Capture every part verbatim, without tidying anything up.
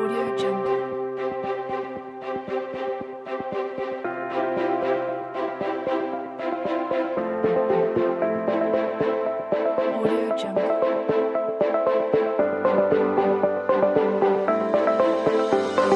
Audio Jungle. Audio Jungle. Audio Jungle.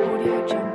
Audio Jungle.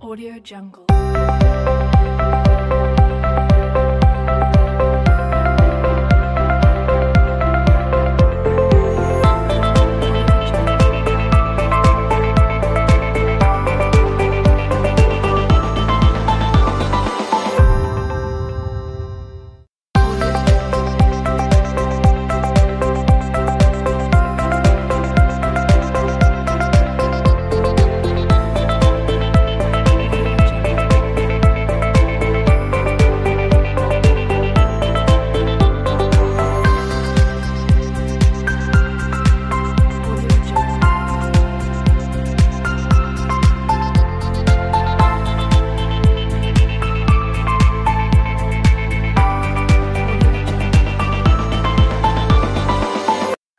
Audio Jungle.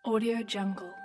Audio Jungle.